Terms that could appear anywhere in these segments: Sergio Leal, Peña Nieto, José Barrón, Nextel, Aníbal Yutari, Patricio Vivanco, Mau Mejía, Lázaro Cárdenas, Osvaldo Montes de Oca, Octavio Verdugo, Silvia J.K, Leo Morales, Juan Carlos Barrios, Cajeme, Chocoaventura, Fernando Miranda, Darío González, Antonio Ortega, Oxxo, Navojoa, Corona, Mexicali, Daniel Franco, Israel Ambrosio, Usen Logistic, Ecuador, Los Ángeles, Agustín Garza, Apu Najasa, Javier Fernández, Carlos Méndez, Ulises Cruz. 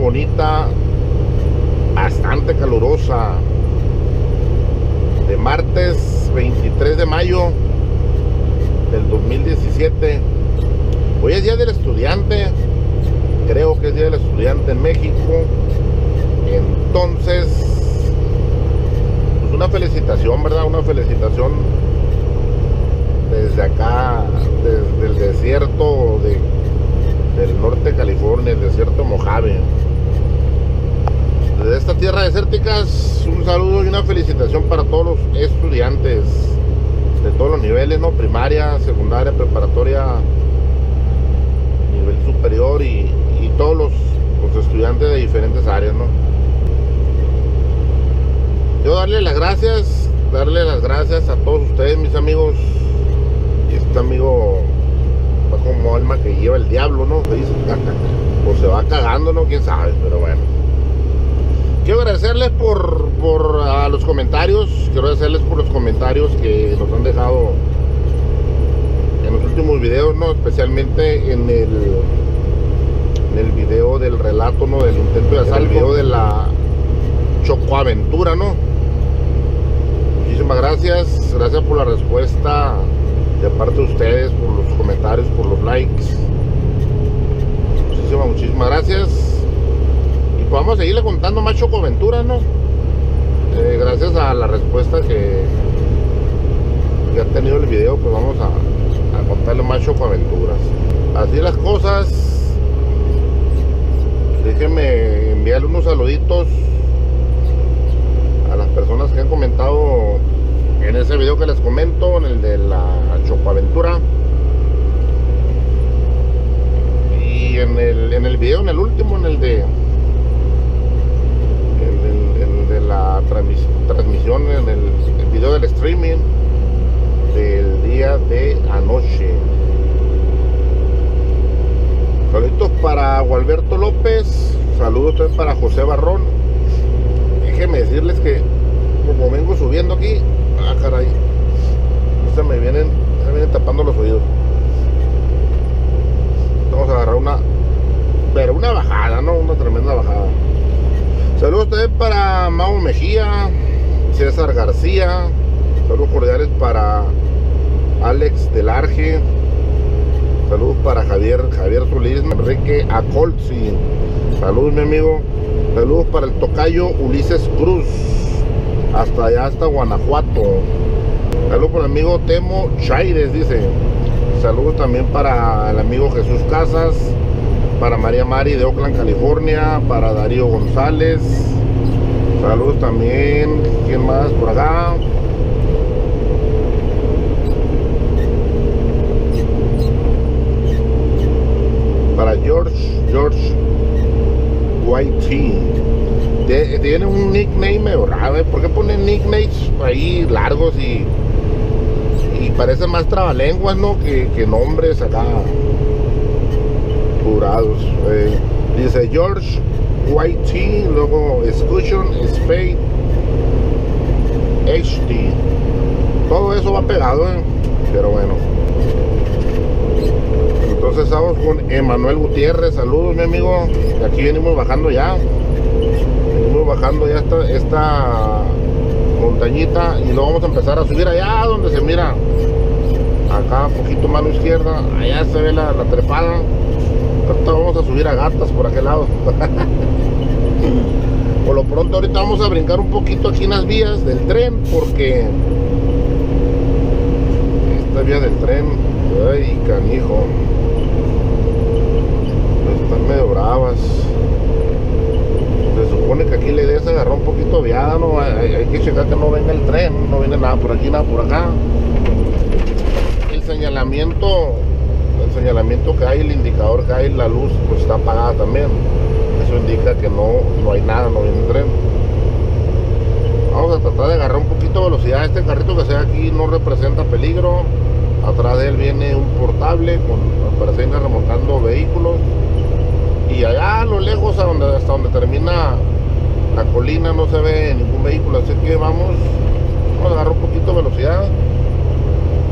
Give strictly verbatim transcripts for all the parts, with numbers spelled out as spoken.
Bonita, bastante calurosa, de martes veintitrés de mayo del dos mil diecisiete. Hoy es día del estudiante, creo que es día del estudiante en México. Entonces, pues una felicitación, ¿verdad? Una felicitación desde acá, desde el desierto de del norte de California, el desierto Mojave. Desde esta tierra desérticas, un saludo y una felicitación para todos los estudiantes de todos los niveles, ¿no? Primaria, secundaria, preparatoria, nivel superior y, y todos los, los estudiantes de diferentes áreas, ¿no? Yo darle las gracias, darle las gracias a todos ustedes, mis amigos. Este amigo Paco Molma, que lleva el diablo, ¿no? O se va cagando, ¿no? Quién sabe, pero bueno. Quiero agradecerles por, por a los comentarios, quiero agradecerles por los comentarios que nos han dejado en los últimos videos, ¿no? Especialmente en el, en el video del relato, ¿no? Del intento de asalto, el video de la chocoaventura, ¿no? Muchísimas gracias, gracias por la respuesta de parte de ustedes, por los comentarios, por los likes. Muchísimas, muchísimas gracias. Y pues vamos a seguirle contando más chocoaventuras, ¿no? Eh, gracias a la respuesta que, que ha tenido el video, pues vamos a, a contarle más chocoaventuras. Así las cosas. Déjenme enviarle unos saluditos a las personas que han comentado en ese video que les comento, en el de la chocoaventura, y en el, en el video, en el último, en el de en el, en el de la transmisión, en el, el video del streaming del día de anoche. Saludos para Gualberto López, saludos también para José Barrón. Déjenme decirles que como vengo subiendo aquí, ah, caray, se me vienen, se me vienen tapando los oídos. Vamos a agarrar una, pero una bajada, ¿no? Una tremenda bajada. Saludos también para Mau Mejía, César García. Saludos cordiales para Alex Delarge. Saludos para Javier, Javier Tulis, Enrique Acolzi. Saludos, mi amigo. Saludos para el tocayo Ulises Cruz, hasta allá, hasta Guanajuato. Saludos para el amigo Temo Chaires, dice. Saludos también para el amigo Jesús Casas, para María Mari de Oakland, California, para Darío González. Saludos también, ¿quién más por acá? Para George, George White. Tiene un nickname medio raro. ¿Por qué ponen nicknames ahí largos y, y parecen más trabalenguas, ¿no? Que, que nombres acá jurados? Eh, dice George White, luego Excursion, Spade, H D. Todo eso va pegado, ¿eh? Pero bueno. Entonces estamos con Emanuel Gutiérrez. Saludos, mi amigo. De aquí venimos bajando ya. Bajando ya esta, esta montañita y luego vamos a empezar a subir allá donde se mira acá un poquito mano izquierda, allá se ve la, la trepada. Ahorita vamos a subir a gatas por aquel lado. Por lo pronto ahorita vamos a brincar un poquito aquí en las vías del tren porque esta vía del tren. Ay, canijo, están medio bravas. Se supone que aquí la idea se agarró un poquito viada, ¿no? Hay, hay que checar que no venga el tren, no viene nada por aquí, nada por acá. El señalamiento, el señalamiento que hay, el indicador que hay, la luz pues está apagada también. Eso indica que no, no hay nada, no viene el tren. Vamos a tratar de agarrar un poquito de velocidad. Este carrito que se ve aquí no representa peligro. Atrás de él viene un portable con apareciendo remolcando vehículos. Y allá a lo lejos, a donde, hasta donde termina la colina, no se ve ningún vehículo. Así que vamos, vamos a agarrar un poquito de velocidad,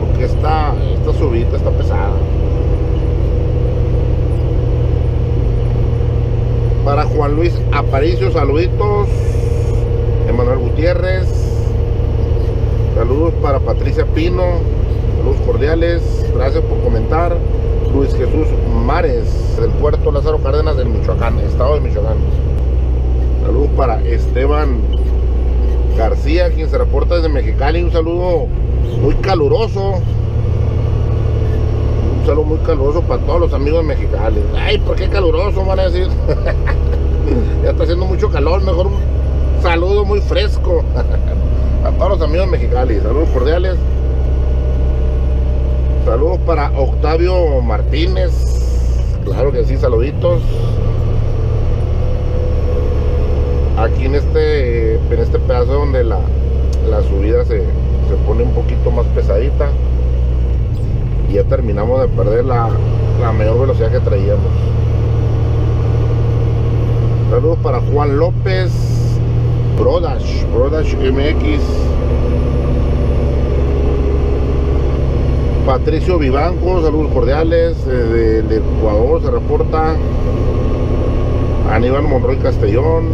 porque esta, esta subida está pesada. Para Juan Luis Aparicio, saluditos. Emanuel Gutiérrez, saludos para Patricia Pino, saludos cordiales, gracias por comentar. Luis Jesús Mares, del puerto Lázaro Cárdenas del Michoacán, estado de Michoacán. Saludos para Esteban García, quien se reporta desde Mexicali. Un saludo muy caluroso. Un saludo muy caluroso para todos los amigos de Mexicali. Ay, ¿por qué caluroso? Van a decir. Ya está haciendo mucho calor, mejor un saludo muy fresco. A todos los amigos de Mexicali, saludos cordiales. Saludos para Octavio Martínez, claro que sí, saluditos. Aquí en este, en este pedazo donde la, la subida se, se pone un poquito más pesadita. Y ya terminamos de perder la, la mayor velocidad que traíamos. Saludos para Juan López, Brodash, Brodash M X. Patricio Vivanco, saludos cordiales. De, de Ecuador se reporta Aníbal Monroy Castellón.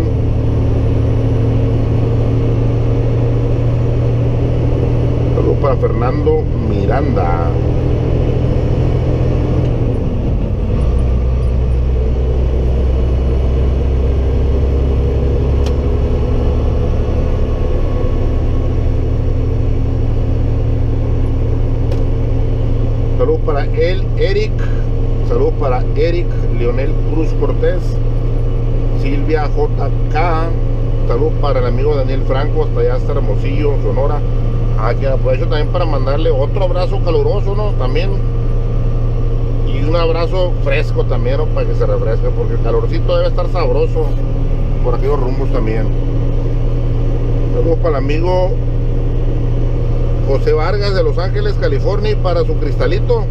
Saludos para Fernando Miranda. Saludos para el Eric, saludos para Eric Leonel Cruz Cortés, Silvia J K, saludos para el amigo Daniel Franco, hasta allá hasta Hermosillo, Sonora. A quien aprovecho también para mandarle otro abrazo caluroso, ¿no? También, y un abrazo fresco también, ¿no? Para que se refresque, porque el calorcito debe estar sabroso por aquellos rumbos también. Saludos para el amigo José Vargas de Los Ángeles, California, y para su cristalito,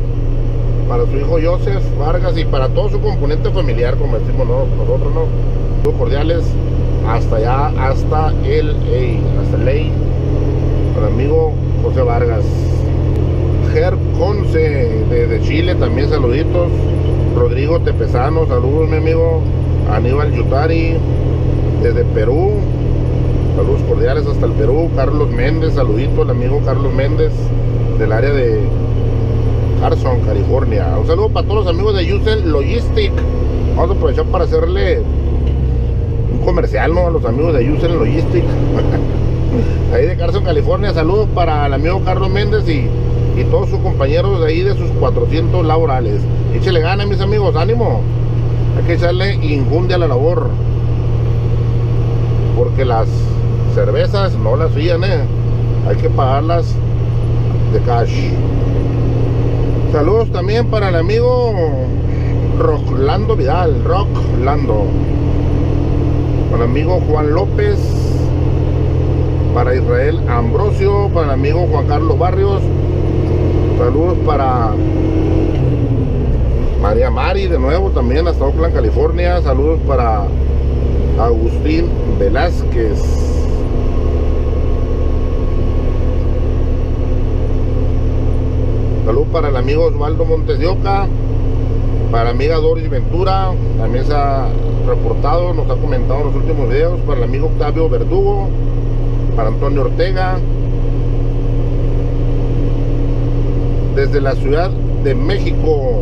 para su hijo Joseph Vargas y para todo su componente familiar, como decimos nosotros, ¿no? Saludos cordiales hasta allá, hasta el hasta Ley, para el amigo José Vargas. Ger Conce desde Chile, también saluditos. Rodrigo Tepezano, saludos mi amigo. Aníbal Yutari desde Perú, saludos cordiales hasta el Perú. Carlos Méndez, saludito al amigo Carlos Méndez del área de Carson, California. Un saludo para todos los amigos de Usen Logistic. Vamos a aprovechar para hacerle un comercial, ¿no? A los amigos de Usen Logistic, ahí de Carson, California. Saludos para el amigo Carlos Méndez y, y todos sus compañeros de ahí de sus cuatrocientos laborales. Échale ganas, mis amigos, ánimo. Hay que echarle injundia a la labor, porque las cervezas no las fían, eh. Hay que pagarlas de cash. Saludos también para el amigo Roclando Vidal, Roclando. Para el amigo Juan López, para Israel Ambrosio, para el amigo Juan Carlos Barrios. Saludos para María Mari, de nuevo también hasta Oakland, California. Saludos para Agustín Velázquez. Saludos para el amigo Osvaldo Montes de Oca, para la amiga Doris Ventura, también se ha reportado, nos ha comentado en los últimos videos, para el amigo Octavio Verdugo, para Antonio Ortega, desde la Ciudad de México.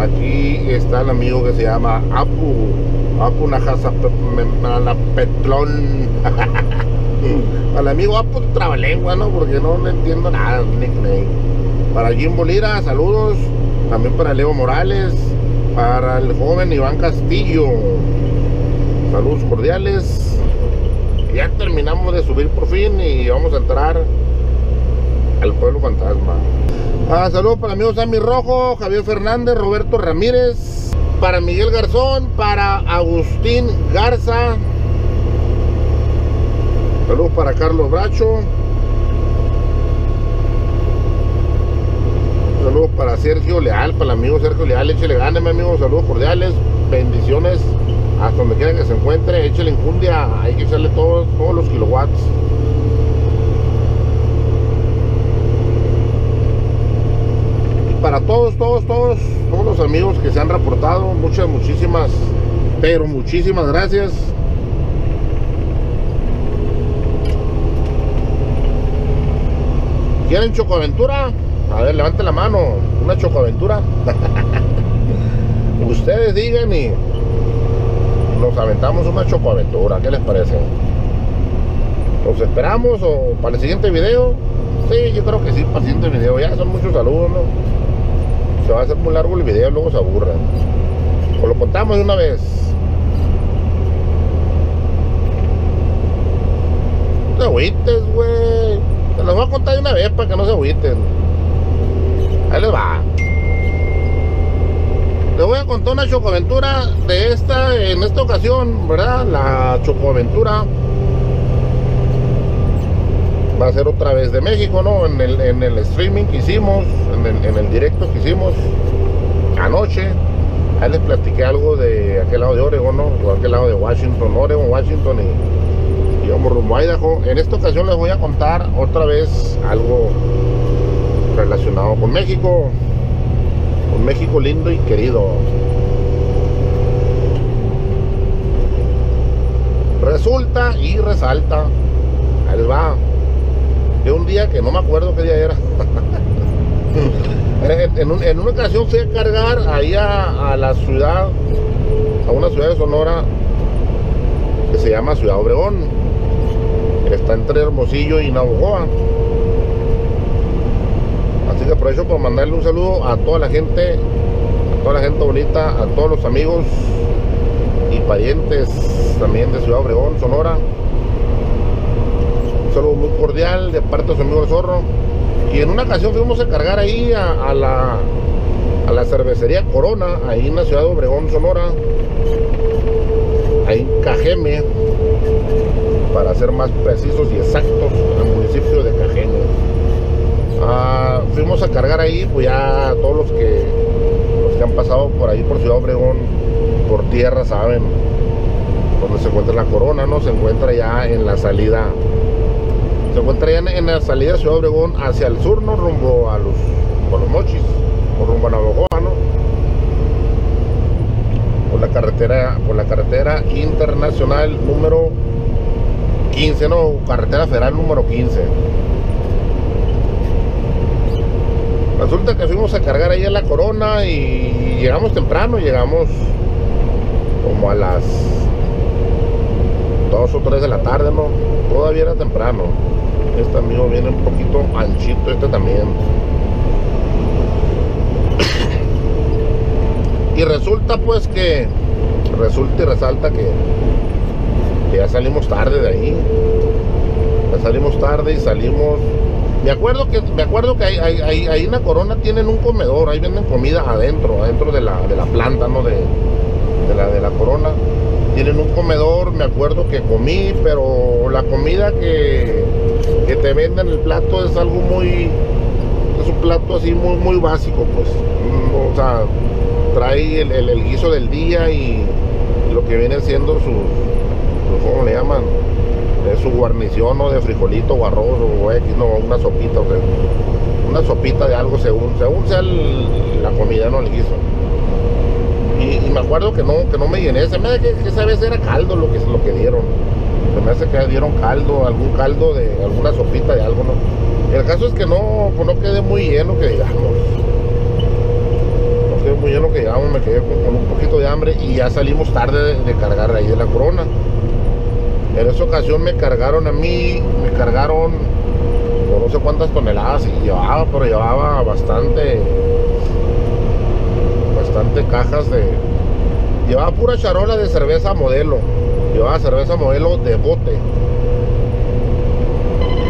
Aquí está el amigo que se llama Apu, Apu Najasa Petlón. Al amigo Apo Trabalengua, ¿no? Porque no le entiendo nada. Para Jimbo Lira, saludos. También para Leo Morales. Para el joven Iván Castillo, saludos cordiales. Ya terminamos de subir por fin y vamos a entrar al pueblo fantasma. Ah, saludos para amigos Sammy Rojo, Javier Fernández, Roberto Ramírez, para Miguel Garzón, para Agustín Garza, saludos para Carlos Bracho, saludos para Sergio Leal, para el amigo Sergio Leal, échale ganas, mi amigo, saludos cordiales, bendiciones hasta donde quiera que se encuentre, échale enjundia, hay que echarle todos, todos los kilowatts. Para todos, todos, todos, todos los amigos que se han reportado, muchas, muchísimas, pero muchísimas gracias. ¿Quieren chocoaventura? A ver, levante la mano, una chocoaventura. Ustedes digan y nos aventamos una chocoaventura, ¿qué les parece? ¿Los esperamos o para el siguiente video? Sí, yo creo que sí, para el siguiente video, ya son muchos saludos, ¿no? Se va a hacer muy largo el video, luego se aburren. O lo contamos de una vez. No te agüites, güey. Te los voy a contar de una vez para que no se agüiten. Ahí les va. Les voy a contar una chocoaventura de esta, en esta ocasión, ¿verdad? La chocoaventura va a ser otra vez de México, ¿no? En el, en el streaming que hicimos, en el, en el directo que hicimos anoche, ahí les platiqué algo de aquel lado de Oregón, ¿no? Igual que el lado de Washington, Oregón, Washington y, y vamos rumbo a Idaho. En esta ocasión les voy a contar otra vez algo relacionado con México, con México lindo y querido. Resulta y resalta, ahí les va. De un día que no me acuerdo qué día era. en, en, un, en una ocasión fui a cargar ahí a, a la ciudad, a una ciudad de Sonora que se llama Ciudad Obregón, está entre Hermosillo y Navojoa. Así que aprovecho por mandarle un saludo a toda la gente, a toda la gente bonita, a todos los amigos y parientes también de Ciudad Obregón, Sonora. Un saludo muy cordial de parte de su amigo el Zorro. Y en una ocasión fuimos a cargar ahí a, a, la, a la cervecería Corona, ahí en la ciudad de Obregón, Sonora, ahí en Cajeme, para ser más precisos y exactos, en el municipio de Cajeme. Ah, fuimos a cargar ahí, pues ya todos los que, los que han pasado por ahí por Ciudad Obregón, por tierra, saben donde se encuentra la Corona, ¿no? Se encuentra ya en la salida. Se encuentra ya en la salida de Ciudad Obregón hacia el sur, ¿no? Rumbo a los, a los Mochis, o rumbo a Navojoa, ¿no? Por la carretera, por la carretera internacional número quince, ¿no? Carretera federal número quince. Resulta que fuimos a cargar ahí en la Corona y llegamos temprano, llegamos como a las dos o tres de la tarde, ¿no? Todavía era temprano. Este amigo viene un poquito anchito, este también. Y resulta pues que resulta y resalta que, que ya salimos tarde de ahí. Ya salimos tarde y salimos. Me acuerdo que me acuerdo que ahí, ahí, ahí en la Corona tienen un comedor, ahí venden comida adentro, adentro de la, de la planta, ¿no? De, de la de la Corona. Tienen un comedor, me acuerdo que comí, pero la comida que, que te venden en el plato es algo muy, es un plato así muy, muy básico, pues, o sea, trae el, el, el guiso del día y lo que vienen siendo sus, sus ¿cómo le llaman? Es su guarnición, ¿no? De frijolito o arroz o X, no, una sopita, o sea, una sopita de algo según, según sea el, la comida, no el guiso. Y, y me acuerdo que no, que no me llené. Se me hace que, que esa vez era caldo lo que, lo que dieron. Se me hace que dieron caldo, algún caldo de alguna sopita de algo, ¿no? El caso es que no, pues no quedé muy lleno, que digamos. No quedé muy lleno, que digamos, me quedé con, con un poquito de hambre y ya salimos tarde de, de cargar ahí de la Corona. En esa ocasión me cargaron a mí, me cargaron por no sé cuántas toneladas y llevaba, pero llevaba bastante, bastante cajas de... Llevaba pura charola de cerveza modelo, llevaba cerveza modelo de bote.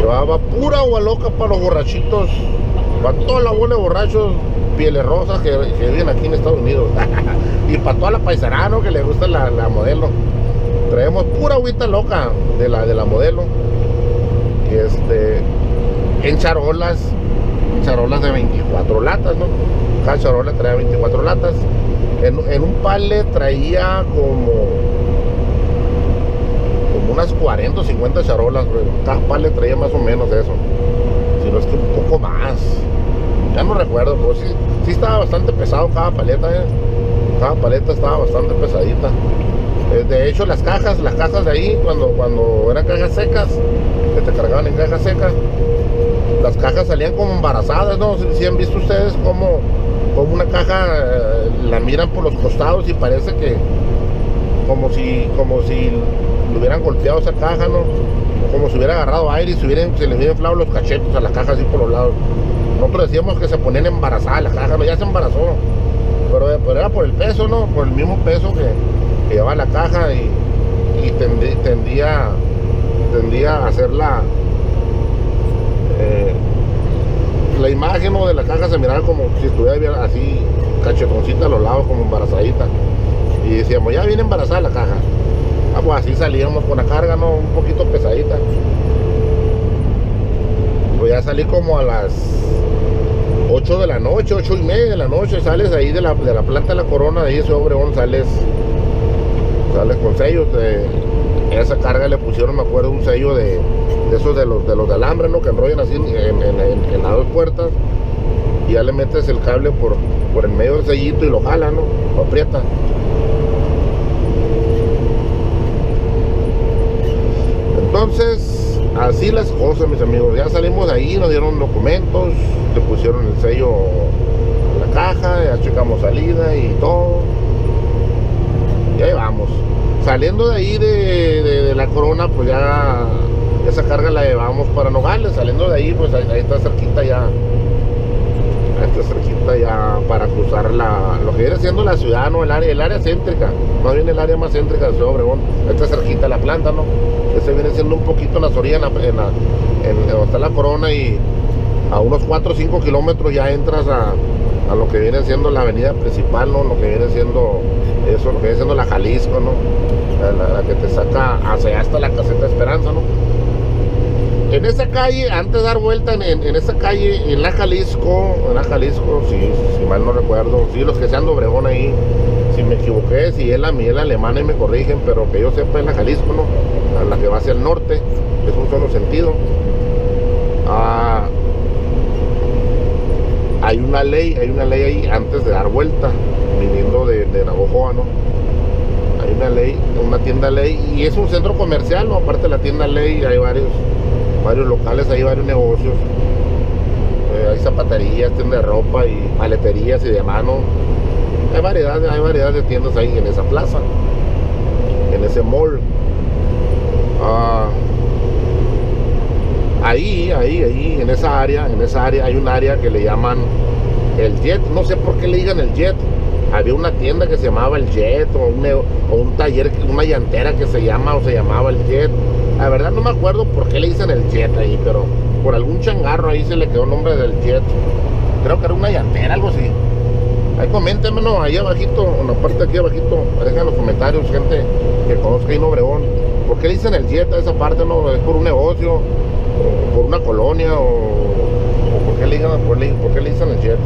Llevaba pura agua loca para los borrachitos, para toda la bola de borrachos, pieles rosas que, que viven aquí en Estados Unidos. Y para toda la paisanano que le gusta la, la modelo. Traemos pura agüita loca de la, de la modelo. Y este, en charolas, en charolas de veinticuatro latas, ¿no? Cada charola traía veinticuatro latas. En, en un palé traía como... unas cuarenta o cincuenta charolas, bro. Cada paleta traía más o menos eso, si no es que un poco más, ya no recuerdo, pero sí, sí estaba bastante pesado cada paleta, eh. Cada paleta estaba bastante pesadita. Eh, de hecho las cajas, las cajas de ahí, cuando, cuando eran cajas secas, que te cargaban en cajas secas, las cajas salían como embarazadas, ¿no? Si, si han visto ustedes como, como una caja, eh, la miran por los costados y parece que como si, como si le hubieran golpeado esa caja, ¿no? Como si hubiera agarrado aire y se, hubieran, se les hubieran inflado los cachetes a las cajas así por los lados. Nosotros decíamos que se ponían embarazadas las cajas, ¿no? Ya se embarazó, pero, pero era por el peso, ¿no? Por el mismo peso que, que llevaba la caja y, y tendí, tendía, tendía a hacer la, eh, la imagen, ¿no? De la caja se miraba como si estuviera así cachetoncita a los lados, como embarazadita. Y decíamos, ya viene embarazada la caja. Ah, pues así salíamos con la carga, ¿no? Un poquito pesadita. Pues ya salí como a las ocho de la noche, ocho y media de la noche. Sales ahí de la, de la planta de la Corona, de ahí ese Obregón, sales, sales con sellos. De, esa carga le pusieron, me acuerdo, un sello de, de esos de los, de los de alambre, ¿no? Que enrollan así en, en, en, en las dos puertas. Y ya le metes el cable por, por el medio del sellito y lo jala, ¿no? Lo aprieta. Entonces, así las cosas, mis amigos. Ya salimos de ahí, nos dieron documentos, le pusieron el sello a la caja, ya checamos salida y todo. Y ahí vamos. Saliendo de ahí de, de, de la Corona, pues ya esa carga la llevamos para Nogales. Saliendo de ahí, pues ahí, ahí está cerquita ya. Ahí está cerquita ya para cruzar la, lo que viene siendo la ciudad, ¿no? El área, el área céntrica, más bien el área más céntrica de Ciudad Obregón. Ahí está cerquita la planta, ¿no? Este viene siendo un poquito en la orilla, en la, en la, en donde está la Corona, y a unos cuatro o cinco kilómetros ya entras a, a lo que viene siendo la avenida principal, ¿no? Lo que viene siendo eso, lo que viene siendo la Jalisco, ¿no? La, la, la que te saca hacia hasta la caseta de Esperanza, ¿no? En esa calle, antes de dar vuelta en, en, en esa calle, en la Jalisco, en la Jalisco, sí, si mal no recuerdo, sí, los que sean de Obregón ahí, si me equivoqué, si es la miel alemana y me corrigen, pero que yo sepa, en la Jalisco, ¿no? A la que va hacia el norte, es un solo sentido. Ah, hay una ley, hay una ley ahí antes de dar vuelta, viniendo de, de Navojoa, ¿no? Hay una ley, una tienda ley, y es un centro comercial, ¿no? Aparte de la tienda ley, hay varios, varios locales, hay varios negocios. Eh, hay zapaterías, tiendas de ropa y paleterías y de mano. Hay variedad, hay variedad de tiendas ahí en esa plaza, en ese mall. Ah, ahí, ahí, ahí, en esa área, en esa área hay un área que le llaman el Jet, no sé por qué le digan el Jet. Había una tienda que se llamaba el Jet, o un, o un taller, una llantera que se llama o se llamaba el Jet. La verdad no me acuerdo por qué le dicen el Jet ahí, pero por algún changarro ahí se le quedó el nombre del Jet. Creo que era una llantera, algo así. Ahí coméntenme, no, ahí abajito, en la parte de aquí abajito, dejen los comentarios, gente que conozca ahí en Obregón. ¿Por qué le dicen el Jet a esa parte? ¿No es por un negocio, o por una colonia, o, o por, qué le dicen, por, por qué le dicen el Jet?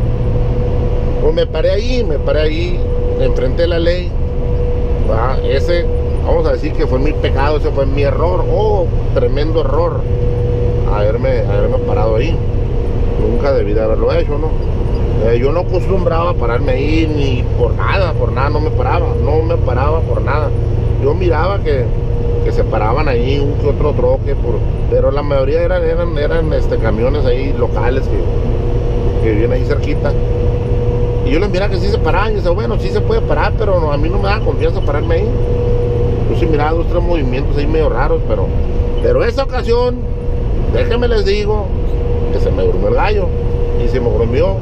Pues me paré ahí, me paré ahí, enfrenté la ley. ¿Va? Ese, vamos a decir que fue mi pecado, ese fue mi error, oh, tremendo error, haberme, haberme parado ahí. Nunca debí de haberlo hecho, ¿no? Eh, yo no acostumbraba a pararme ahí, ni por nada, por nada, no me paraba, no me paraba por nada. Yo miraba que que se paraban ahí un que otro troque por, pero la mayoría eran eran eran este camiones ahí locales que, que vivían ahí cerquita, y yo les miraba que sí se paraban y decía, bueno, sí se puede parar, pero no, a mí no me da confianza pararme ahí. Yo sí miraba dos, tres movimientos ahí medio raros, pero, pero esa ocasión, déjenme les digo, que se me durmió el gallo. Y se me durmió,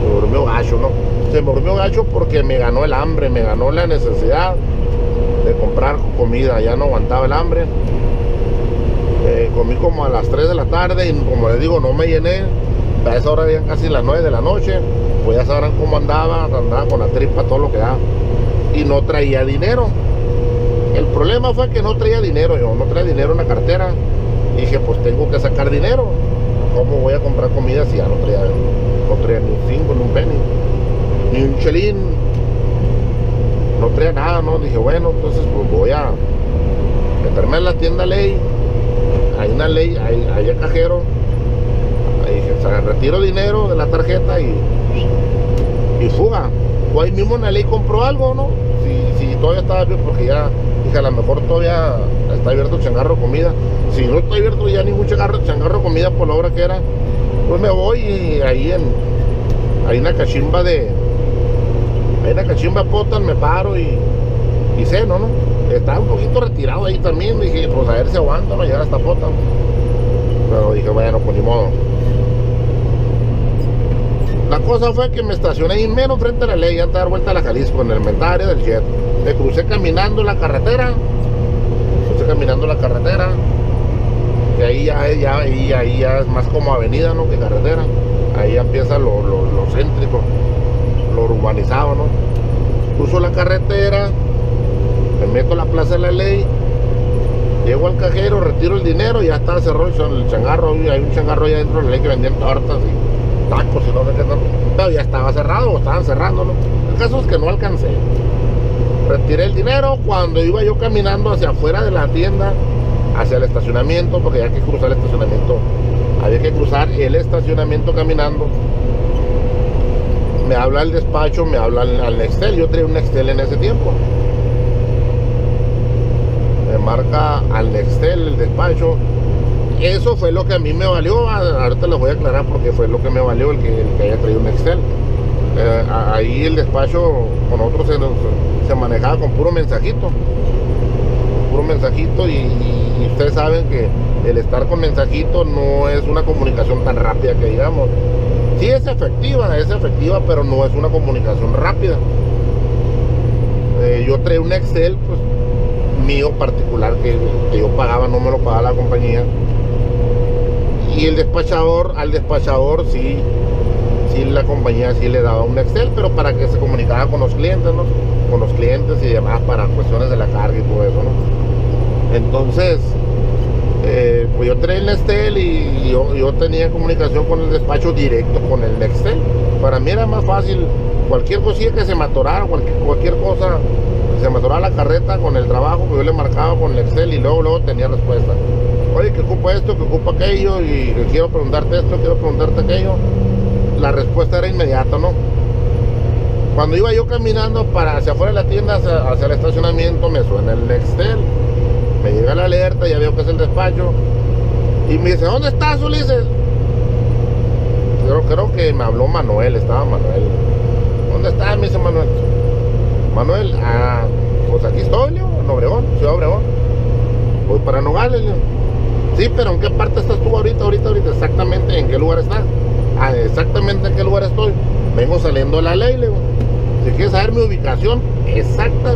se me durmió gacho, ¿no? Se me durmió gacho porque me ganó el hambre, me ganó la necesidad de comprar comida. Ya no aguantaba el hambre. Eh, comí como a las tres de la tarde y como les digo, no me llené. A esa hora eran casi las nueve de la noche. Pues ya sabrán cómo andaba, andaba con la tripa, todo lo que da. Y no traía dinero. El problema fue que no traía dinero yo, no traía dinero en la cartera. Y dije, pues tengo que sacar dinero. ¿Cómo voy a comprar comida si ya no traía, no traía ni un cinco, ni un penny, ni un chelín? No traía nada, ¿no? Dije, bueno, entonces pues voy a meterme en la tienda Ley. Hay una Ley, hay, hay el cajero. Ahí dije, o sea, retiro dinero de la tarjeta y, y fuga. O ahí mismo en la Ley compro algo, ¿no? Si, si todavía estaba bien, porque ya... que a lo mejor todavía está abierto el changarro de comida. Si no está abierto ya ningún changarro, changarro de comida por la hora que era, pues me voy y ahí en hay una cachimba de hay una cachimba potan, me paro y, y ceno, ¿no? Estaba un poquito retirado ahí también, dije, pues a ver si aguanta, no llegar hasta potan, pero dije, bueno, pues ni modo. La cosa fue que me estacioné ahí menos frente a la Ley, antes de dar vuelta a la Jalisco, en el inventario del Jet. Me crucé caminando la carretera, crucé caminando la carretera, que ahí ya, ya, ahí, ahí ya es más como avenida, ¿no? Que carretera. Ahí ya empieza lo, lo, lo céntrico, lo urbanizado, ¿no? Cruzo la carretera, me meto a la Plaza de la Ley, llego al cajero, retiro el dinero, ya está cerrado el changarro. Hay un changarro allá dentro de la Ley que vendían tortas y tacos y no sé qué tanto, pero ya estaba cerrado o estaban cerrándolo. El caso es que no alcancé, retiré el dinero. Cuando iba yo caminando hacia afuera de la tienda, hacia el estacionamiento, porque había que cruzar el estacionamiento, había que cruzar el estacionamiento caminando, me habla el despacho, me habla al Nextel. Yo traía un Nextel en ese tiempo, me marca al Nextel el despacho. Eso fue lo que a mí me valió. Ahorita les voy a aclarar porque fue lo que me valió el que, el que haya traído un Excel. Eh, ahí el despacho con nosotros se, se manejaba con puro mensajito. Con puro mensajito y, y ustedes saben que el estar con mensajito no es una comunicación tan rápida que digamos. Sí es efectiva, es efectiva, pero no es una comunicación rápida. Eh, yo traí un Excel, pues, mío particular que, que yo pagaba, no me lo pagaba la compañía. Y el despachador, al despachador sí, sí la compañía sí le daba un Excel, pero para que se comunicara con los clientes, ¿no? Con los clientes y demás, para cuestiones de la carga y todo eso, ¿no? Entonces, eh, pues yo traía el Excel y, y yo, yo tenía comunicación con el despacho directo con el Excel. Para mí era más fácil, cualquier cosilla que se me atorara, cualquier, cualquier cosa que se me atorara la carreta con el trabajo, que yo le marcaba con el Excel y luego, luego tenía respuesta. Oye, que ocupa esto, que ocupa aquello, y quiero preguntarte esto, quiero preguntarte aquello. La respuesta era inmediata, ¿no? Cuando iba yo caminando para hacia afuera de la tienda, hacia, hacia el estacionamiento, me suena el Nextel, me llega la alerta, ya veo que es el despacho, y me dice, ¿dónde estás, Ulises? Creo, creo que me habló Manuel, estaba Manuel. ¿Dónde estás? Me dice Manuel. Manuel, ah, pues aquí estoy, Leo, en Obregón, Ciudad Obregón. Voy para Nogales, Leo. Sí, pero ¿en qué parte estás tú ahorita, ahorita, ahorita? Exactamente, ¿en qué lugar estás? Ah, exactamente, ¿en qué lugar estoy? Vengo saliendo de la Ley, le digo. Si quieres saber mi ubicación exacta,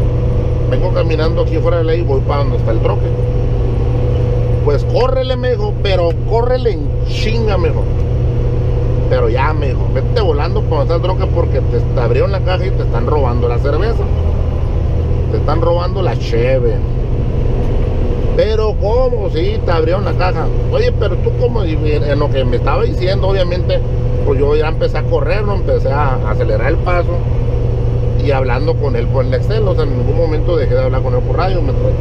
vengo caminando aquí fuera de la Ley y voy para donde está el troque. Pues córrele, me dijo, pero córrele en chinga, me dijo. Pero ya, me dijo, vete volando para donde está el troque porque te, te abrieron la caja y te están robando la cerveza. Te están robando la cheve. Pero ¿cómo? Sí, te abrieron la caja. Oye, pero tú como en lo que me estaba diciendo, obviamente, pues yo ya empecé a correr, ¿no? Empecé a acelerar el paso y hablando con él por el Excel. O sea, en ningún momento dejé de hablar con él por radio. Mientras,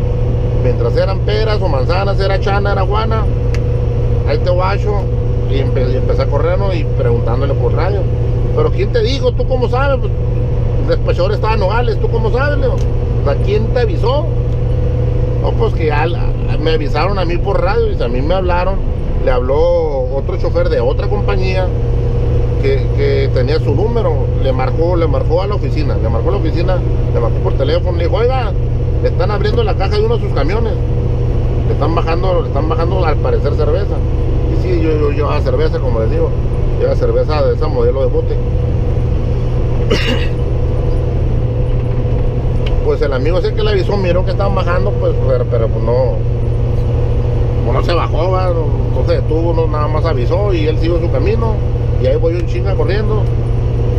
mientras eran peras o manzanas, era chana, era guana, ahí te guacho. Y empe, y empecé a correr, ¿no? Y preguntándole por radio. Pero ¿quién te dijo? ¿Tú cómo sabes? Pues, el despachador estaba en Nogales, ¿tú cómo sabes, Leo? O sea, ¿quién te avisó? No, pues que ya me avisaron a mí por radio y a mí me hablaron. Le habló otro chofer de otra compañía que, que tenía su número, le marcó, le marcó a la oficina, le marcó a la oficina, le marcó por teléfono, le dijo, oiga, le están abriendo la caja de uno de sus camiones, le están bajando, le están bajando al parecer cerveza. Y sí, yo, yo, yo a cerveza, como les digo, yo a cerveza de esa modelo de bote. Pues el amigo ese que le avisó, miró que estaban bajando, pues, pero, pero pues no, pues no se bajó, ¿va? No, no se detuvo, no, nada más avisó y él siguió su camino. Y ahí voy yo en chinga corriendo.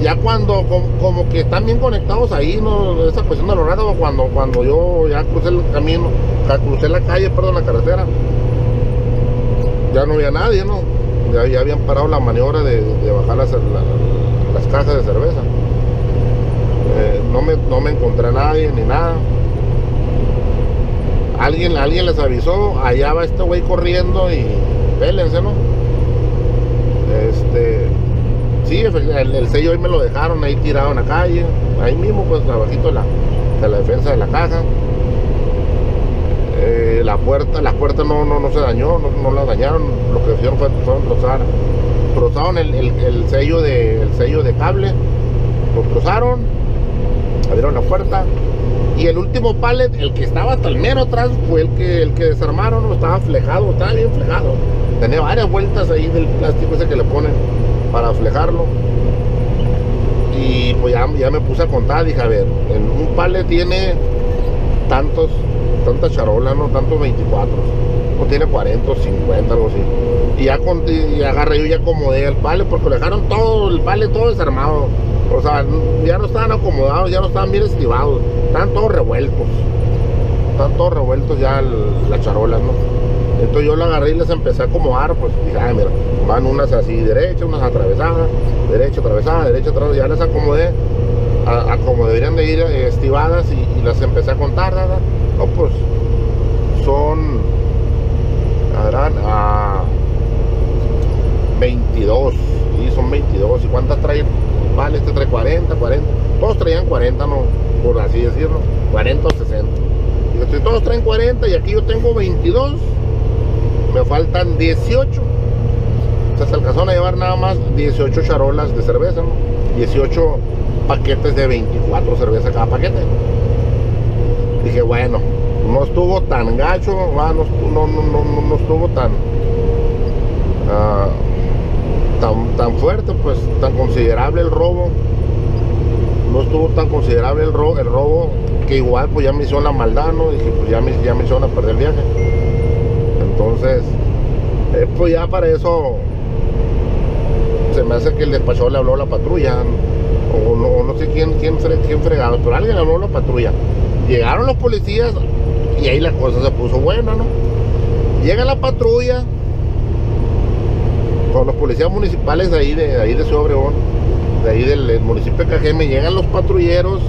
Ya cuando, como, como que están bien conectados ahí, ¿no? Esa cuestión de lo raro, cuando, cuando yo ya crucé el camino, crucé la calle, perdón, la carretera, ya no había nadie, ¿no? Ya, ya habían parado la maniobra de, de bajar las, la, las cajas de cerveza. Eh, no, me, no me encontré a nadie ni nada. Alguien, alguien les avisó, allá va este güey corriendo y pélense, ¿no? Este, sí, el, el sello ahí me lo dejaron ahí tirado en la calle, ahí mismo, pues, abajito de la, de la defensa de la caja. Eh, la puerta, la puerta no, no, no se dañó, no, no la dañaron, lo que hicieron fue trozar, trozaron el, el, el, sello de, el sello de cable, lo trozaron, abrieron la puerta. Y el último pallet, el que estaba hasta el mero atrás, fue el que, el que desarmaron, ¿no? Estaba flejado, estaba bien flejado. Tenía varias vueltas ahí del plástico ese que le ponen para flejarlo. Y pues ya, ya me puse a contar, dije, a ver, en un pallet tiene tantos, tantas charolas, ¿no? Tantos veinticuatro, o tiene cuarenta, cincuenta, algo así. Y ya con, y agarré yo y acomodé el pallet, porque lo dejaron todo, el pallet todo desarmado. O sea, ya no estaban acomodados, ya no estaban bien esquivados, estaban todos revueltos, están todos revueltos ya el, las charolas, ¿no? Entonces yo la agarré y les empecé a acomodar, pues dije, ay, mira, van unas así derechas, unas atravesadas, derecha, atravesada, derecha, atravesada, ya las acomodé a, a como deberían de ir estivadas y, y las empecé a contar, ¿verdad? No, pues son, harán a veintidós, y son veintidós, ¿y cuántas traen? Vale, este trae cuarenta, cuarenta. Todos traían cuarenta, no, por así decirlo, cuarenta o sesenta. Y todos traen cuarenta y aquí yo tengo veintidós. Me faltan dieciocho. O sea, se alcanzaron a llevar nada más dieciocho charolas de cerveza, ¿no? dieciocho paquetes de veinticuatro cervezas cada paquete. Dije, bueno, no estuvo tan gacho, no, no, no, no, no estuvo tan... Uh, Tan, tan fuerte, pues, tan considerable el robo, no estuvo tan considerable el robo, el robo que igual pues ya me hicieron la maldad, ¿no? Dije, pues ya me, ya me hicieron a perder el viaje. Entonces, eh, pues ya para eso se me hace que el despachador le habló a la patrulla, ¿no? O no, no sé quién, quién, quién fregado, pero alguien le habló a la patrulla. Llegaron los policías y ahí la cosa se puso buena, ¿no? Llega la patrulla con los policías municipales de ahí, de, de ahí de Ciudad Obregón, de ahí del, del municipio de Cajeme, llegan los patrulleros,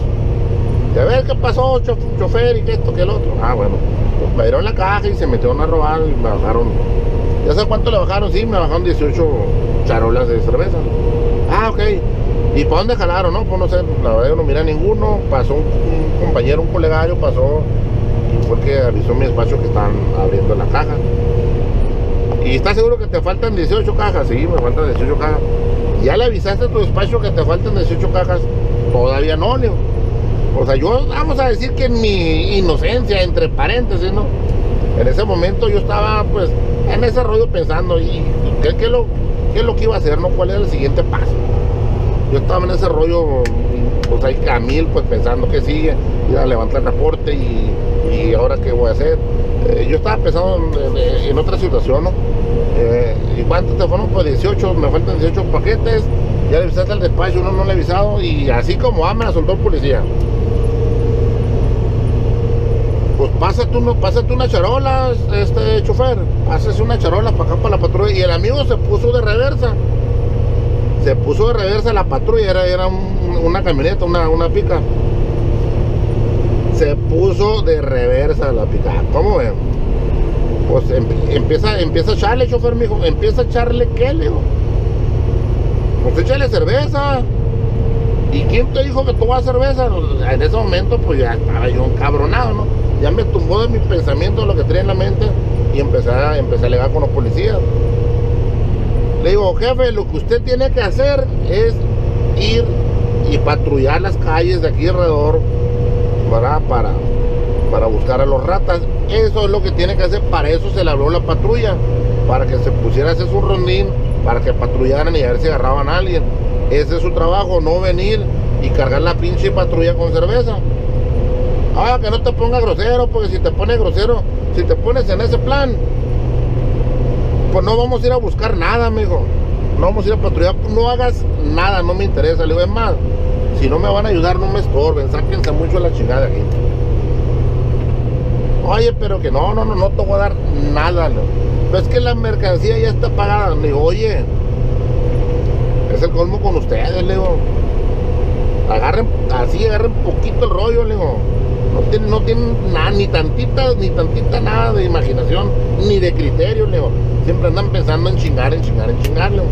y a ver qué pasó, cho, chofer, y que esto, que el otro. Ah, bueno, pues me dieron la caja y se metieron a robar y me bajaron. ¿Ya sé cuánto le bajaron? Sí, me bajaron dieciocho charolas de cerveza. Ah, ok. ¿Y para dónde jalaron? No, pues no sé, la verdad yo no miré a ninguno. Pasó un, un compañero, un colegario, pasó, y fue que avisó mi despacho que estaban abriendo la caja. ¿Y estás seguro que te faltan dieciocho cajas? Sí, me faltan dieciocho cajas. ¿Ya le avisaste a tu despacho que te faltan dieciocho cajas? Todavía no, Leo. O sea, yo, vamos a decir que en mi inocencia, entre paréntesis, ¿no? En ese momento yo estaba, pues, en ese rollo pensando, ¿y qué, qué, lo, qué es lo que iba a hacer, no? ¿Cuál era el siguiente paso? Yo estaba en ese rollo, pues, ahí a mil, pues, pensando que sigue, ir a levantar el reporte y, y ahora qué voy a hacer. Eh, yo estaba pensando en, en, en otra situación, ¿no? Eh, ¿Y cuántos te fueron? Pues dieciocho, me faltan dieciocho paquetes. Ya le avisaste al despacho, uno no le he avisado. Y así como ah, me la soltó el policía. Pues pásate, uno, pásate una charola, este chofer. Haces una charola para acá, para la patrulla. Y el amigo se puso de reversa. Se puso de reversa la patrulla. Era, era un, una camioneta, una, una pica. Se puso de reversa la pica. ¿Cómo ven? Pues empieza, empieza a echarle, chofer, mijo. Empieza a echarle, ¿qué, Leo? Pues échale cerveza. ¿Y quién te dijo que tomaba cerveza? En ese momento, pues ya estaba yo encabronado, ¿no? Ya me tumbó de mi pensamiento lo que tenía en la mente y empecé a, empecé a alegar con los policías. Le digo, jefe, lo que usted tiene que hacer es ir y patrullar las calles de aquí alrededor, ¿verdad? Para, para buscar a los ratas. Eso es lo que tiene que hacer, para eso se le habló la patrulla, para que se pusiera a hacer su rondín, para que patrullaran y a ver si agarraban a alguien. Ese es su trabajo, no venir y cargar la pinche patrulla con cerveza. Ah, que no te pongas grosero, porque si te pones grosero, si te pones en ese plan, pues no vamos a ir a buscar nada, amigo. No vamos a ir a patrullar, no hagas nada, no me interesa. Le digo, es más, si no me van a ayudar, no me estorben, sáquense mucho a la chingada aquí. Oye, pero que no, no, no, no te voy a dar nada, ¿no? Pero es que la mercancía ya está pagada. Le digo, oye, es el colmo con ustedes, le digo. Agarren, así agarren poquito el rollo, le digo. No tienen, no tienen nada, ni tantita, ni tantita nada de imaginación, ni de criterio, le digo. Siempre andan pensando en chingar, en chingar, en chingar, le digo.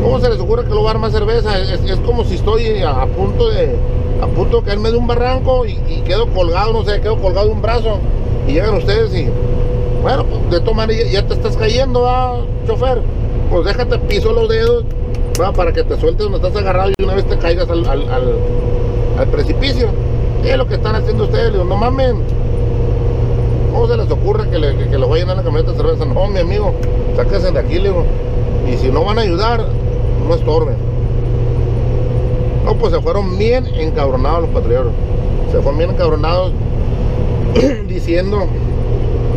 ¿Cómo se les ocurre que lo va a armar cerveza? Es, es como si estoy a, a punto de... a punto de caerme de un barranco y, y quedo colgado, no sé, quedo colgado de un brazo y llegan ustedes y bueno, pues de tomar ya, ya te estás cayendo, va, chofer, pues déjate piso los dedos, va, para que te sueltes donde estás agarrado y una vez te caigas al, al, al, al precipicio. ¿Qué es lo que están haciendo ustedes? Le digo, no mamen, ¿cómo se les ocurre que le, que, que le voy a llenar la camioneta de cerveza? No, mi amigo, sáquense de aquí, le digo, y si no van a ayudar, no estorben. No, pues se fueron bien encabronados los patrulleros. Se fueron bien encabronados diciendo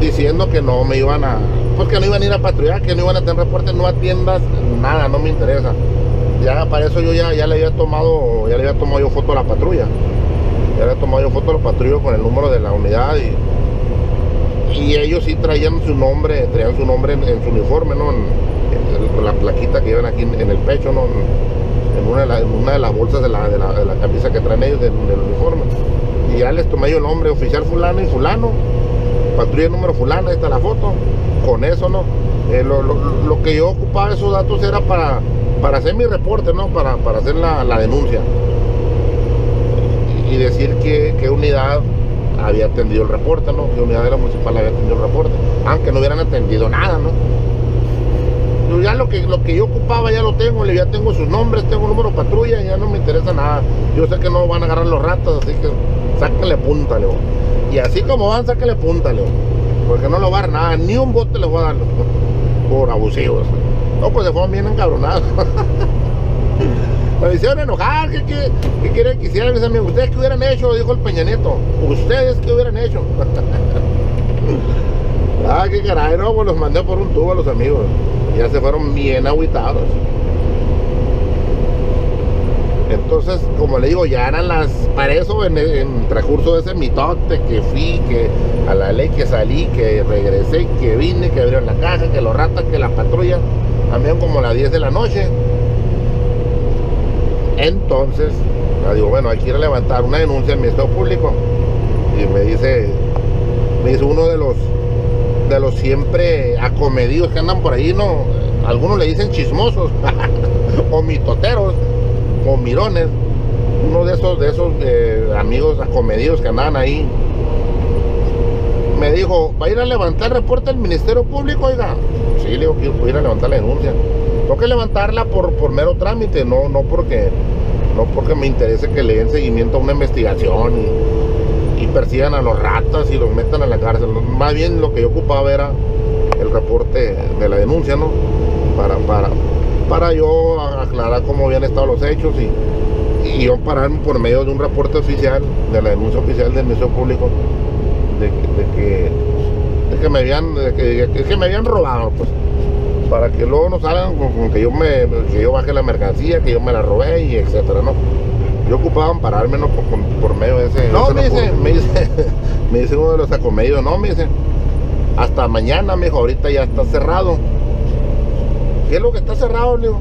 diciendo que no me iban a... pues que no iban a ir a patrullar, que no iban a tener reportes. No atiendas nada, no me interesa. Ya para eso yo ya, ya le había tomado... ya le había tomado yo foto a la patrulla. Ya le había tomado yo foto a la patrulla con el número de la unidad y... y ellos sí traían su nombre, traían su nombre en, en su uniforme, ¿no? En, en, con la plaquita que llevan aquí en, en el pecho, ¿no? En, En una, de la, en una de las bolsas de la, de la, de la camisa que traen ellos del, del uniforme. Y ya les tomé yo el nombre, oficial fulano y fulano, patrulla número fulano, ahí está la foto. Con eso, ¿no? Eh, lo, lo, lo que yo ocupaba esos datos era para, para hacer mi reporte, ¿no? Para, para hacer la, la denuncia. Y, y decir qué que unidad había atendido el reporte, ¿no? Qué unidad de la municipal había atendido el reporte. Aunque no hubieran atendido nada, ¿no? Ya lo que, lo que yo ocupaba ya lo tengo, ya tengo sus nombres, tengo el número de patrulla, ya no me interesa nada. Yo sé que no van a agarrar los ratas, así que sáquenle punta, Leo. Y así como van, sáquenle punta, Leo. Porque no lo va a dar nada, ni un bote les voy a dar, por abusivos. No, pues se fueron bien encabronados. Me hicieron enojar, ¿qué, qué, qué quieren que hicieran mis amigos? ¿Ustedes qué hubieran hecho? Dijo el Peña Nieto. ¿Ustedes qué hubieran hecho? Ah, qué caray, no, pues los mandé por un tubo a los amigos. Ya se fueron bien agüitados. Entonces, como le digo, ya eran las... para eso, en, en transcurso de ese mitote que fui, que a la ley, que salí, que regresé, que vine, que abrieron la caja, que los ratas, que las patrullas, también como a las diez de la noche. Entonces, ya digo, bueno, hay que ir a levantar una denuncia en mi estado público. Y me dice, me dice uno de los... de los siempre acomedidos que andan por ahí, ¿no? Algunos le dicen chismosos o mitoteros o mirones, uno de esos de esos eh, amigos acomedidos que andan ahí. Me dijo, ¿va a ir a levantar reporte al Ministerio Público? Oiga, sí, le digo, que voy a ir a levantar la denuncia. Tengo que levantarla por, por mero trámite, no, no porque no porque me interese que le den seguimiento a una investigación y y persigan a los ratas y los metan a la cárcel. Más bien lo que yo ocupaba era el reporte de la denuncia, ¿no? Para, para, para yo aclarar cómo habían estado los hechos y, y yo pararme por medio de un reporte oficial, de la denuncia oficial del Ministerio Público, de, de, que, de, que, me habían, de que, de que me habían robado, pues, para que luego no salgan con, con que, yo me, que yo baje la mercancía, que yo me la robé y etcétera, ¿no? Yo ocupaba pararme, ¿no? por, por, por medio de ese... No, ese me, dice, me dice, me dice uno de los acomedidos, no, me dice, hasta mañana, me dijo, ahorita ya está cerrado. ¿Qué es lo que está cerrado, Leo?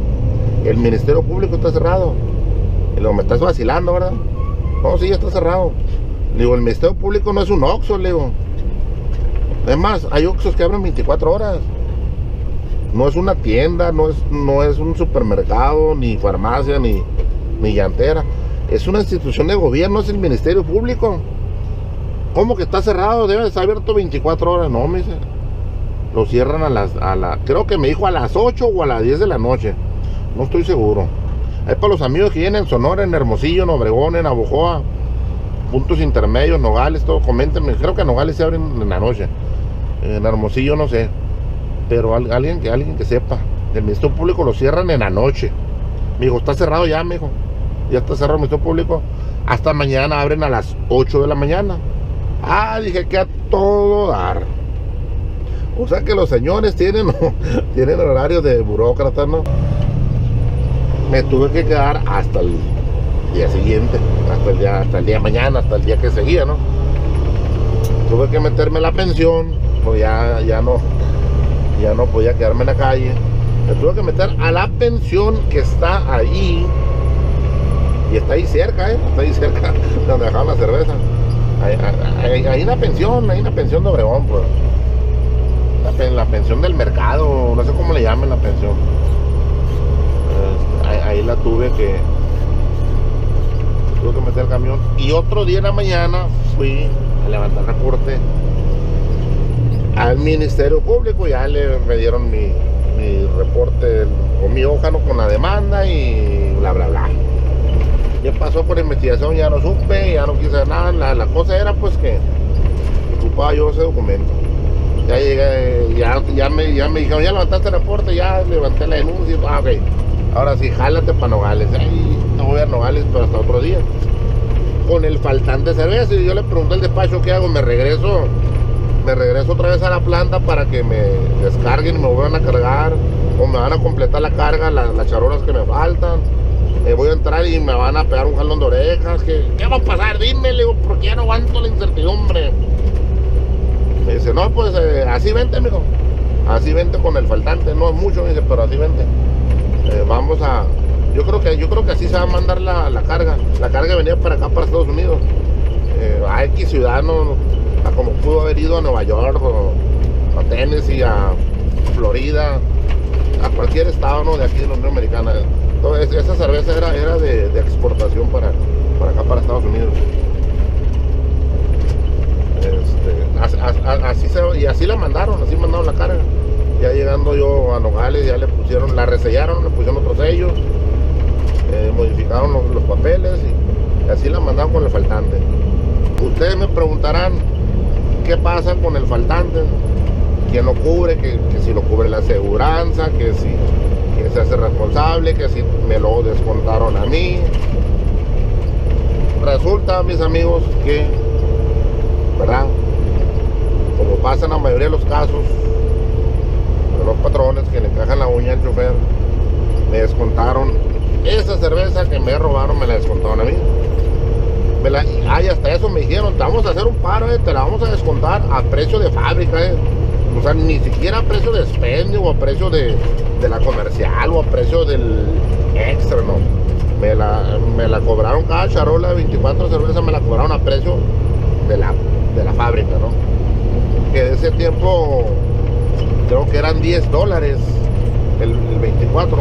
El Ministerio Público está cerrado. Y luego, me estás vacilando, ¿verdad? No, sí, ya está cerrado. Le digo, el Ministerio Público no es un Oxxo, le digo. Es más, hay Oxxos que abren veinticuatro horas. No es una tienda, no es, no es un supermercado, ni farmacia, ni, ni llantera. Es una institución de gobierno, es el Ministerio Público. ¿Cómo que está cerrado? Debe estar abierto veinticuatro horas. No, me dice, lo cierran a las... a la, creo que me dijo a las ocho o a las diez de la noche. No estoy seguro. Ahí para los amigos que vienen en Sonora, en Hermosillo, en Obregón, en Navojoa, puntos intermedios, Nogales, todo, coméntenme. Creo que Nogales se abren en la noche. En Hermosillo no sé, pero alguien que alguien que sepa. El Ministerio Público lo cierran en la noche. Me dijo, está cerrado ya, me dijo. Ya está cerrado el Ministerio Público. Hasta mañana abren a las ocho de la mañana. Ah, dije que a todo dar. O sea que los señores tienen, tienen horario de burócratas, ¿no? Me tuve que quedar hasta el día siguiente, hasta el día, hasta el día mañana, hasta el día que seguía, ¿no? Tuve que meterme la pensión, pues ya, ya no, ya no podía quedarme en la calle. Me tuve que meter a la pensión que está ahí, y está ahí cerca, ¿eh? Está ahí cerca donde dejaban la cerveza. Hay, hay, hay una pensión, hay una pensión de Obregón, pues. La, la pensión del mercado, no sé cómo le llaman la pensión. Este, ahí, ahí la tuve que tuve que meter el camión. Y otro día en la mañana fui a levantar reporte al Ministerio Público. Ya le me dieron mi, mi reporte o mi hoja, ¿no?, con la demanda y bla bla bla. Ya pasó por investigación, ya no supe, ya no quise nada. La, la cosa era pues que ocupaba yo ese documento. Ya llegué, ya, ya, me, ya me dijeron, ya levantaste el reporte, ya levanté la denuncia. Ah, ok, ahora sí, jálate para Nogales. Ahí no voy a Nogales, pero hasta otro día. Con el faltante de cerveza, y yo le pregunté al despacho, ¿qué hago? Me regreso, me regreso otra vez a la planta para que me descarguen y me vuelvan a cargar, o me van a completar la carga, la, las charolas que me faltan. Eh, voy a entrar y me van a pegar un jalón de orejas. ¿Qué, qué va a pasar? Dime, le digo, porque ya no aguanto la incertidumbre. Me dice, no, pues eh, así vente, mijo. Así vente con el faltante. No es mucho, me dice, pero así vente. Eh, vamos a... Yo creo que yo creo que así se va a mandar la, la carga. La carga venía para acá, para Estados Unidos. Eh, a X ciudadano, a como pudo haber ido a Nueva York, o a Tennessee, a Florida, a cualquier estado, ¿no?, de aquí de la Unión Americana. Entonces, esa cerveza era, era de, de exportación para, para acá, para Estados Unidos. Este, a, a, a, así se, y así la mandaron, así mandaron la carga. Ya llegando yo a Nogales, ya le pusieron, la resellaron, le pusieron otros sellos, eh, modificaron los, los papeles y, y así la mandaron con el faltante. Ustedes me preguntarán, ¿qué pasa con el faltante? ¿Quién lo cubre? Que, que si lo cubre la aseguranza, que si... que se hace responsable, que si me lo descontaron a mí. Resulta, mis amigos, que, ¿verdad?, como pasa en la mayoría de los casos, de los patrones que le encajan la uña al chofer, me descontaron esa cerveza que me robaron, me la descontaron a mí. Me la, ay, hasta eso me dijeron, te vamos a hacer un paro, eh, te la vamos a descontar a precio de fábrica, eh. O sea, ni siquiera a precio de expendio o a precio de, de la comercial o a precio del extra, no. Me la, me la cobraron cada charola de veinticuatro cervezas, me la cobraron a precio de la, de la fábrica, ¿no? Que de ese tiempo creo que eran diez dólares el, el veinticuatro.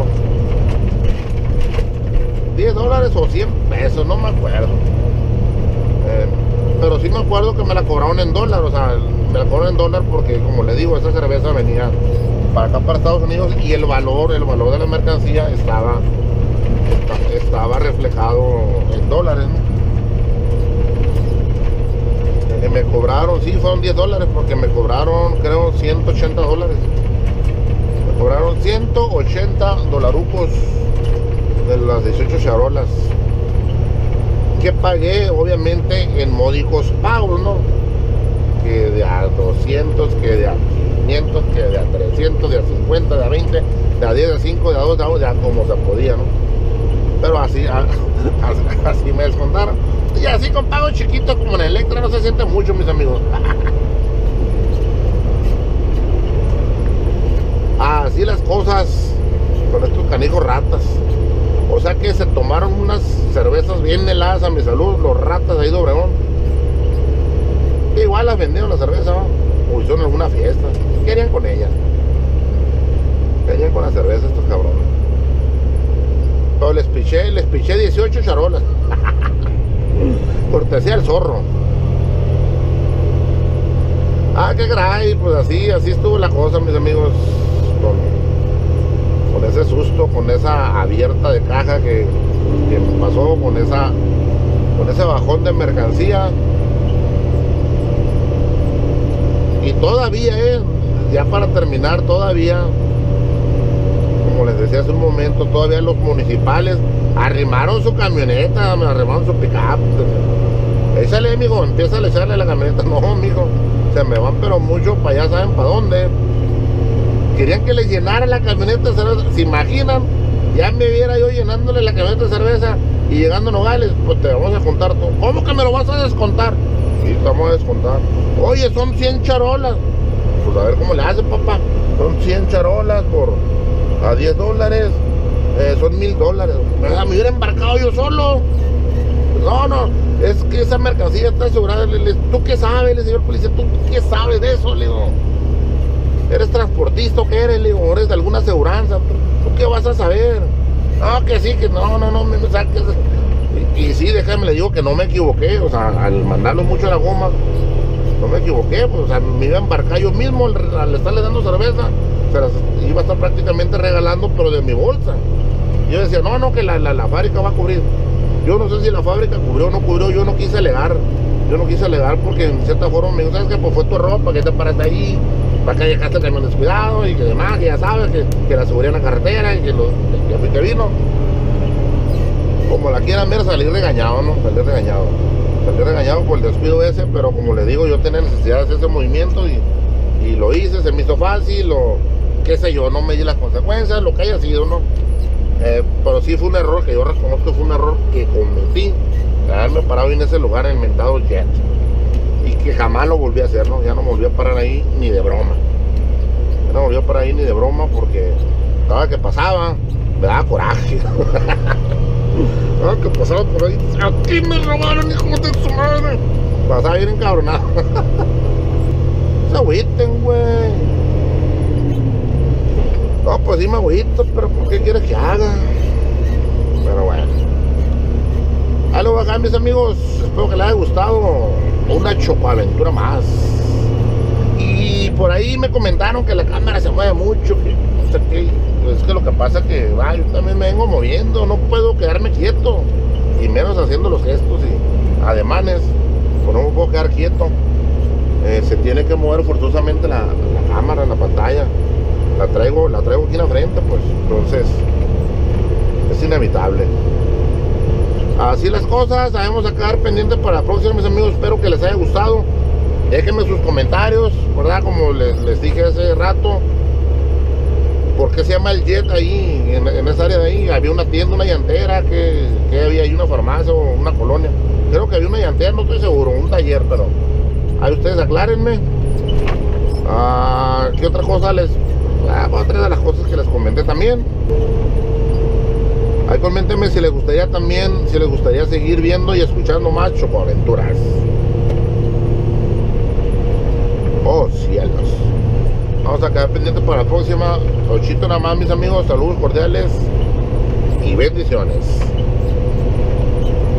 diez dólares o cien pesos, no me acuerdo. Eh, pero sí me acuerdo que me la cobraron en dólar, o sea... me la cobran en dólar porque, como les digo, esa cerveza venía para acá, para Estados Unidos, y el valor, el valor de la mercancía estaba, estaba reflejado en dólares, ¿no? Me cobraron, sí, fueron diez dólares porque me cobraron, creo, ciento ochenta dólares. Me cobraron ciento ochenta dolarucos de las dieciocho charolas, que pagué, obviamente, en módicos pagos, ¿no? Que de a doscientos, que de a quinientos, que de a trescientos, de a cincuenta, de a veinte, de a diez, de a cinco, de a dos, de a uno, de a como se podía, ¿no? Pero así, a, a, así me descontaron. Y así con pago chiquito como en Electra no se siente mucho, mis amigos. Así las cosas con estos canijos ratas. O sea que se tomaron unas cervezas bien heladas a mi salud, los ratas ahí de Obregón. Igual las vendieron la cerveza, ¿no?, o hicieron alguna fiesta. ¿Qué harían con ellas? ¿Qué harían con la cerveza estos cabrones? Pero les piché, les piché dieciocho charolas. Cortesía del zorro. Ah, qué caray, pues así, así estuvo la cosa, mis amigos, con, con ese susto, con esa abierta de caja que, que pasó, con esa, con ese bajón de mercancía. Y todavía, eh, ya para terminar, todavía, como les decía hace un momento, todavía los municipales arrimaron su camioneta, me arrimaron su pickup. Échale, amigo, empieza a echarle la camioneta. No, amigo, se me van pero mucho para allá, ¿saben para dónde? Querían que les llenara la camioneta de cerveza. ¿Se imaginan? Ya me viera yo llenándole la camioneta de cerveza y llegando a Nogales, pues te vamos a descontar todo. ¿Cómo que me lo vas a descontar? Sí, te vamos a descontar. Oye, son cien charolas. Pues a ver cómo le hace, papá. Son cien charolas por a diez dólares. Eh, son mil dólares. Me hubiera embarcado yo solo. No, no, es que esa mercancía está asegurada. Le, le, ¿Tú qué sabes, le, señor policía? ¿Tú qué sabes de eso? Le digo, ¿eres transportista o qué eres? Le digo, ¿eres de alguna aseguranza? ¿Tú, ¿Tú qué vas a saber? No, que sí, que no, no, no, me, me saques. Y, y sí, déjame, le digo que no me equivoqué. O sea, al mandarlo mucho a la goma, no me equivoqué. Pues, o sea, me iba a embarcar yo mismo al, al estarle dando cerveza. Se las iba a estar prácticamente regalando, pero de mi bolsa. Y yo decía, no, no, que la, la, la fábrica va a cubrir. Yo no sé si la fábrica cubrió o no cubrió, yo no quise alegar, yo no quise alegar porque en cierta forma me dijo, ¿sabes qué? Pues fue tu error, ¿para qué te paraste ahí? ¿Para qué llegaste el camión descuidado? Y que demás, que ya sabes, que, que la seguridad en la carretera y que lo que, que vino. Como la quieran ver, salir regañado, ¿no? Salir regañado. Salir regañado por el descuido ese, pero como les digo, yo tenía necesidad de hacer ese movimiento y, y lo hice, se me hizo fácil, o qué sé yo, no me di las consecuencias, lo que haya sido, ¿no? Eh, pero sí fue un error que yo reconozco, fue un error que cometí, de haberme parado en ese lugar, en el mentado jet, y que jamás lo volví a hacer, ¿no? Ya no me volví a parar ahí ni de broma, ya no me volví a parar ahí ni de broma porque cada que pasaba me daba coraje. Cada que pasaba por ahí, aquí me robaron, hijo de su madre, pasaba bien encabronado. Se agüiten, güey. No, pues sí me agüito, pero ¿por qué quieres que haga? Pero bueno. Algo acá, mis amigos. Espero que les haya gustado una chocoaventura más. Y por ahí me comentaron que la cámara se mueve mucho. Que, o sea, que, es que lo que pasa es que ah, yo también me vengo moviendo. No puedo quedarme quieto. Y menos haciendo los gestos y ademanes. Pues no me puedo quedar quieto. Eh, se tiene que mover forzosamente la, la cámara, la pantalla. La traigo, la traigo aquí en la frente, pues, entonces, es inevitable. Así las cosas, sabemos quedar pendientes para la próxima, mis amigos. Espero que les haya gustado. Déjenme sus comentarios, ¿verdad? Como les, les dije hace rato, ¿por qué se llama el Jet ahí, en, en esa área de ahí? Había una tienda, una llantera, que, que había ahí una farmacia o una colonia. Creo que había una llantera, no estoy seguro, un taller, pero ahí ustedes aclárenme. Ah, ¿qué otra cosa les...? Ah, otra de las cosas que les comenté también. Ahí coméntenme si les gustaría también, si les gustaría seguir viendo y escuchando más Chocoaventuras. Oh cielos. Vamos a quedar pendientes para la próxima. Ochito nada más, mis amigos. Saludos cordiales y bendiciones.